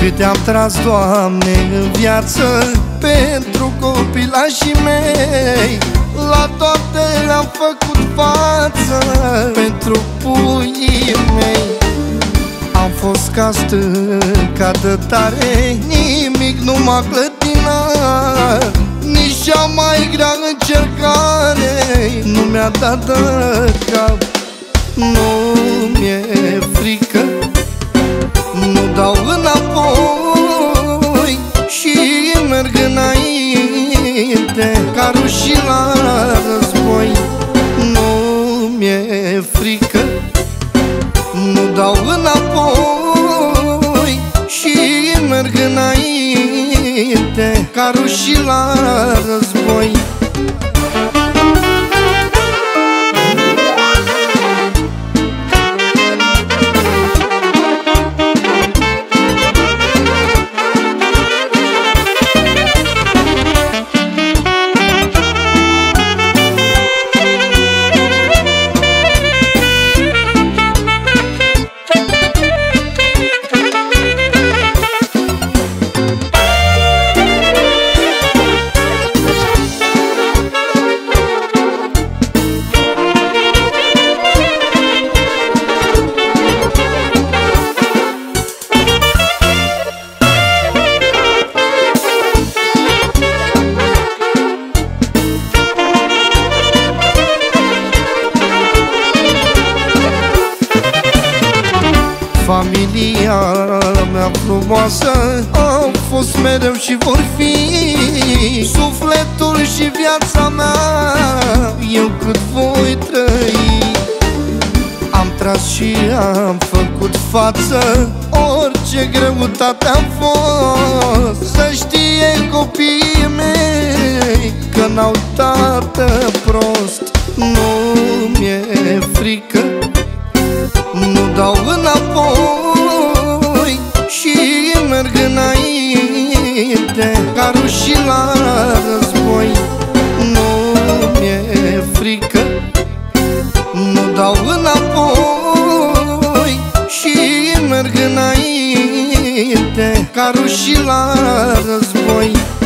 Câte am tras, Doamne, în viață pentru copilașii mei, la toate le-am făcut față pentru puii mei. Am fost ca stânca de tare, nimic nu m-a clătinat, nici cea mai grea încercare nu mi-a dat de cap. Nu mi-e frică, nu dau înapoi și merg înainte ca rușii la război. Nu mi-e frică, nu dau înapoi și merg înainte ca rușii la război. Familia mea frumoasă au fost mereu și vor fi sufletul și viața mea, eu cât voi trăi. Am tras și am făcut față, orice greutate am fost. Să știe copiii mei că n-au tată prost. Nu mi-e frică, nu dau înapoi și merg înainte ca rușii la război. Nu mi-e frică, nu dau înapoi și merg înainte ca rușii la război.